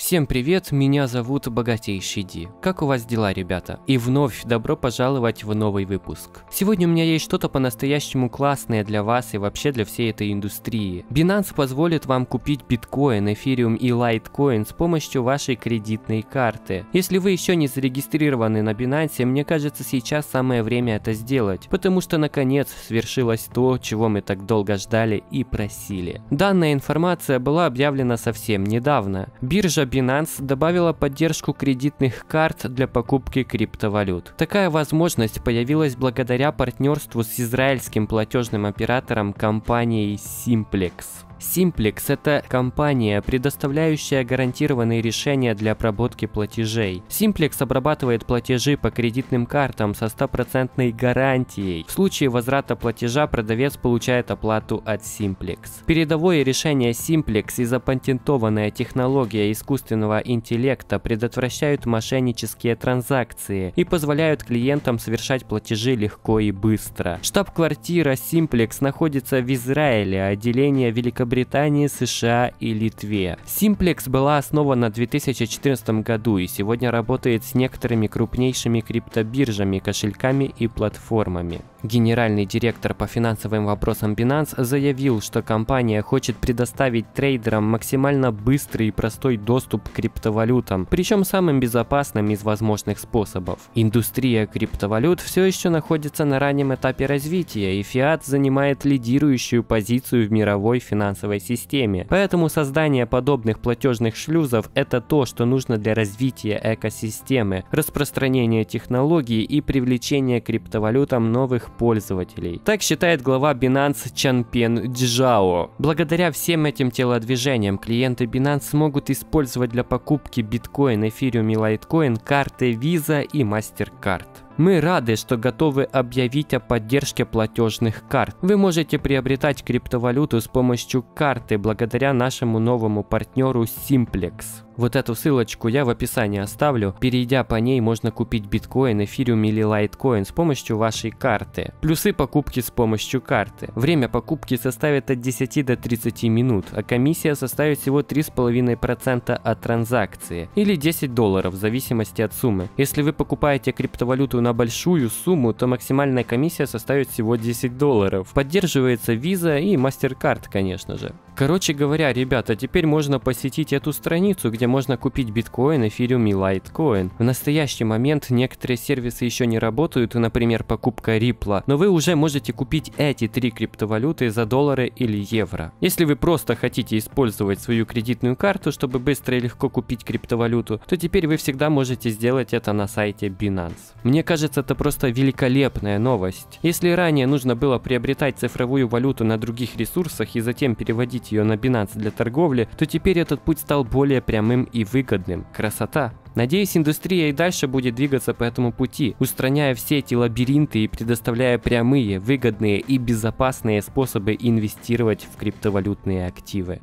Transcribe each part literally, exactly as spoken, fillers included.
Всем привет, меня зовут Богатейший Ди. Как у вас дела, ребята? И вновь добро пожаловать в новый выпуск. Сегодня у меня есть что-то по-настоящему классное для вас и вообще для всей этой индустрии. Binance позволит вам купить биткоин, эфириум и лайткоин с помощью вашей кредитной карты. Если вы еще не зарегистрированы на Binance, мне кажется, сейчас самое время это сделать, потому что наконец свершилось то, чего мы так долго ждали и просили. Данная информация была объявлена совсем недавно. Биржа Binance добавила поддержку кредитных карт для покупки криптовалют. Такая возможность появилась благодаря партнерству с израильским платежным оператором компанией Simplex. Simplex – это компания, предоставляющая гарантированные решения для обработки платежей. Simplex обрабатывает платежи по кредитным картам со стопроцентной гарантией. В случае возврата платежа продавец получает оплату от Simplex. Передовое решение Simplex и запатентованная технология искусственного интеллекта предотвращают мошеннические транзакции и позволяют клиентам совершать платежи легко и быстро. Штаб-квартира Simplex находится в Израиле, а отделение Великобритании, Британии, США и Литве. Simplex была основана в две тысячи четырнадцатом году и сегодня работает с некоторыми крупнейшими криптобиржами, кошельками и платформами. Генеральный директор по финансовым вопросам Binance заявил, что компания хочет предоставить трейдерам максимально быстрый и простой доступ к криптовалютам, причем самым безопасным из возможных способов. Индустрия криптовалют все еще находится на раннем этапе развития, и фиат занимает лидирующую позицию в мировой финансовой системе, поэтому создание подобных платежных шлюзов – это то, что нужно для развития экосистемы, распространения технологий и привлечения к криптовалютам новых пользователей. Так считает глава Binance Chanpen Dzao. Благодаря всем этим телодвижениям клиенты Binance смогут использовать для покупки биткоин, эфириум и лайткоин карты Visa и Mastercard. Мы рады, что готовы объявить о поддержке платежных карт. Вы можете приобретать криптовалюту с помощью карты благодаря нашему новому партнеру Simplex. Вот эту ссылочку я в описании оставлю. Перейдя по ней, можно купить биткоин, эфириум или лайткоин с помощью вашей карты. Плюсы покупки с помощью карты. Время покупки составит от десяти до тридцати минут, а комиссия составит всего три и пять десятых процента от транзакции или десять долларов в зависимости от суммы. Если вы покупаете криптовалюту на На большую сумму, то максимальная комиссия составит всего десять долларов. Поддерживается Visa и MasterCard, конечно же. Короче говоря, ребята, теперь можно посетить эту страницу, где можно купить биткоин, эфириум и лайткоин. В настоящий момент некоторые сервисы еще не работают, например, покупка Ripple, но вы уже можете купить эти три криптовалюты за доллары или евро. Если вы просто хотите использовать свою кредитную карту, чтобы быстро и легко купить криптовалюту, то теперь вы всегда можете сделать это на сайте Binance. Мне кажется, это просто великолепная новость. Если ранее нужно было приобретать цифровую валюту на других ресурсах и затем переводить ее на Binance для торговли, то теперь этот путь стал более прямым и выгодным. Красота! Надеюсь, индустрия и дальше будет двигаться по этому пути, устраняя все эти лабиринты и предоставляя прямые, выгодные и безопасные способы инвестировать в криптовалютные активы.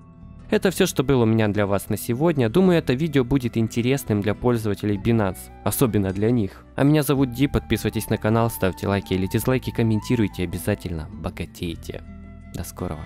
Это все, что было у меня для вас на сегодня. Думаю, это видео будет интересным для пользователей Binance, особенно для них. А меня зовут Ди, подписывайтесь на канал, ставьте лайки или дизлайки, комментируйте обязательно, богатейте. До скорого.